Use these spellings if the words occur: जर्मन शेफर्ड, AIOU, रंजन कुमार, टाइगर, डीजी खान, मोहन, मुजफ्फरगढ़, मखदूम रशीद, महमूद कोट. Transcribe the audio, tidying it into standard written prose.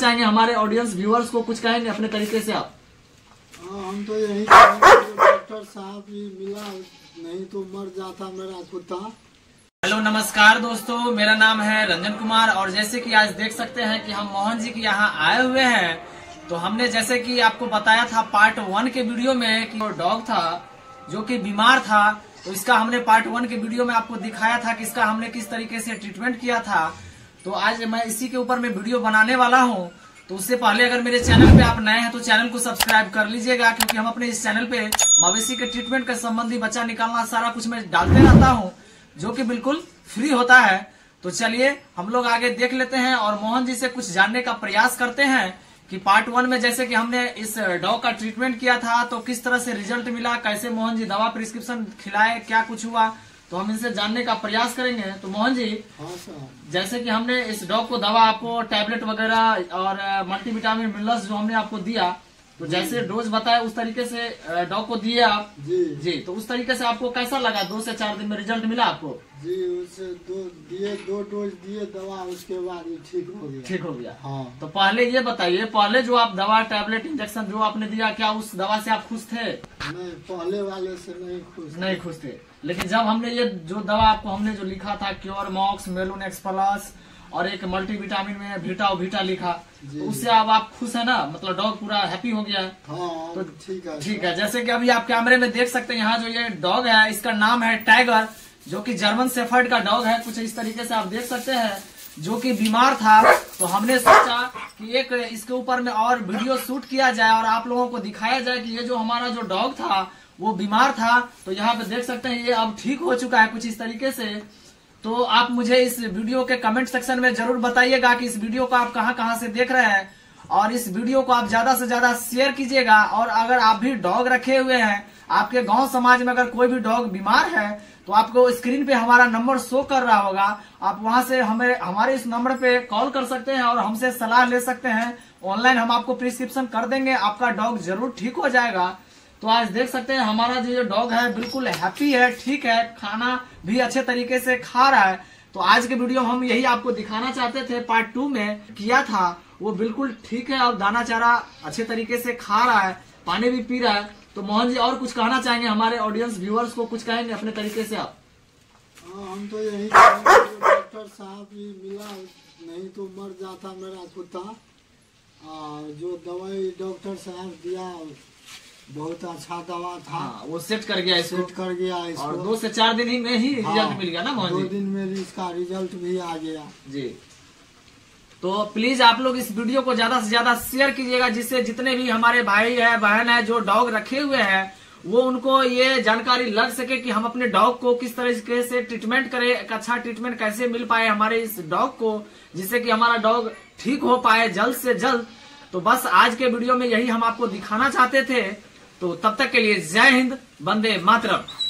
चाहेंगे हमारे audience viewers को कुछ कहेंगे अपने तरीके से आप? हम तो यही डॉक्टर साहब भी मिला नहीं तो मर जाता मेरा कुत्ता। हेलो नमस्कार दोस्तों, मेरा नाम है रंजन कुमार और जैसे कि आज देख सकते हैं कि हम मोहन जी के यहाँ आए हुए हैं। तो हमने जैसे कि आपको बताया था पार्ट 1 के वीडियो में कि वो डॉग था जो कि बीमार था, तो इसका हमने पार्ट 1 के वीडियो में आपको दिखाया था कि इसका हमने किस तरीके से ट्रीटमेंट किया था। तो आज मैं इसी के ऊपर मैं वीडियो बनाने वाला हूँ। तो उससे पहले अगर मेरे चैनल पे आप नए हैं तो चैनल को सब्सक्राइब कर लीजिएगा, क्योंकि हम अपने इस चैनल पे मवेशी के ट्रीटमेंट के संबंधी बच्चा निकालना सारा कुछ मैं डालते रहता हूँ जो कि बिल्कुल फ्री होता है। तो चलिए हम लोग आगे देख लेते हैं और मोहन जी से कुछ जानने का प्रयास करते हैं कि पार्ट 1 में जैसे कि हमने इस डॉग का ट्रीटमेंट किया था तो किस तरह से रिजल्ट मिला, कैसे मोहन जी दवा प्रिस्क्रिप्शन खिलाए, क्या कुछ हुआ, तो हम इनसे जानने का प्रयास करेंगे। तो मोहन जी जैसे कि हमने इस डॉग को दवा आपको टैबलेट वगैरह और मल्टीविटामिन मिनरल्स जो हमने आपको दिया, तो जैसे डोज बताया उस तरीके से डॉग को दिए आप जी। तो उस तरीके से आपको कैसा लगा, 2 से 4 दिन में रिजल्ट मिला आपको? जी उसे दो डोज दिए दवा, उसके बाद ठीक हो गया। ठीक हो गया, हाँ। तो पहले ये बताइए, पहले जो आप दवा टैबलेट इंजेक्शन जो आपने दिया, क्या उस दवा से आप खुश थे? नहीं, पहले वाले से नहीं खुश थे। लेकिन जब हमने ये जो दवा आपको हमने जो लिखा था क्योर मॉक्स मेलून एक्स प्लस और एक मल्टीविटामिन में भीटा लिखा, तो उससे अब आप खुश है ना, मतलब डॉग पूरा हैप्पी हो गया है? हाँ, तो ठीक है। जैसे कि अभी आप कैमरे में देख सकते हैं यहाँ जो ये डॉग है इसका नाम है टाइगर, जो कि जर्मन शेफर्ड का डॉग है। कुछ इस तरीके से आप देख सकते हैं, जो कि बीमार था। तो हमने सोचा कि एक इसके ऊपर में और वीडियो शूट किया जाए और आप लोगों को दिखाया जाए कि ये जो हमारा जो डॉग था वो बीमार था, तो यहाँ पे देख सकते हैं ये अब ठीक हो चुका है कुछ इस तरीके से। तो आप मुझे इस वीडियो के कमेंट सेक्शन में जरूर बताइएगा कि इस वीडियो को आप कहां से देख रहे हैं, और इस वीडियो को आप ज्यादा से ज्यादा शेयर कीजिएगा। और अगर आप भी डॉग रखे हुए हैं, आपके गांव समाज में अगर कोई भी डॉग बीमार है, तो आपको स्क्रीन पे हमारा नंबर शो कर रहा होगा, आप वहां से हमें हमारे इस नंबर पे कॉल कर सकते हैं और हमसे सलाह ले सकते हैं। ऑनलाइन हम आपको प्रिस्क्रिप्शन कर देंगे, आपका डॉग जरूर ठीक हो जाएगा। तो आज देख सकते हैं हमारा जो डॉग है बिल्कुल हैप्पी है, ठीक है, खाना भी अच्छे तरीके से खा रहा है। तो आज के वीडियो हम यही आपको दिखाना चाहते थे, पार्ट 2 में किया था, वो बिल्कुल ठीक है और दाना चारा अच्छे तरीके से खा रहा है, पानी भी पी रहा है। तो मोहन जी और कुछ कहना चाहेंगे हमारे ऑडियंस व्यूअर्स को, कुछ कहेंगे अपने तरीके से आप? हम तो यही डॉक्टर साहब भी मिला नहीं तो मर जाता मेरा कुत्ता, जो दवाई डॉक्टर साहब दिया बहुत अच्छा दवा था। हाँ, वो सेट कर गया इसको। और 2 से 4 दिन ही में ही रिजल्ट मिल गया ना मोहन जी? 2 दिन में इसका रिजल्ट भी आ गया जी। तो प्लीज आप लोग इस वीडियो को ज्यादा से ज्यादा शेयर कीजिएगा, जिससे जितने भी हमारे भाई है बहन है जो डॉग रखे हुए हैं वो उनको ये जानकारी लग सके कि हम अपने डॉग को किस तरीके से ट्रीटमेंट करें, एक अच्छा ट्रीटमेंट कैसे मिल पाए हमारे इस डॉग को, जिससे कि हमारा डॉग ठीक हो पाए जल्द से जल्द। तो बस आज के वीडियो में यही हम आपको दिखाना चाहते थे। तो तब तक के लिए जय हिंद, वंदे मातरम।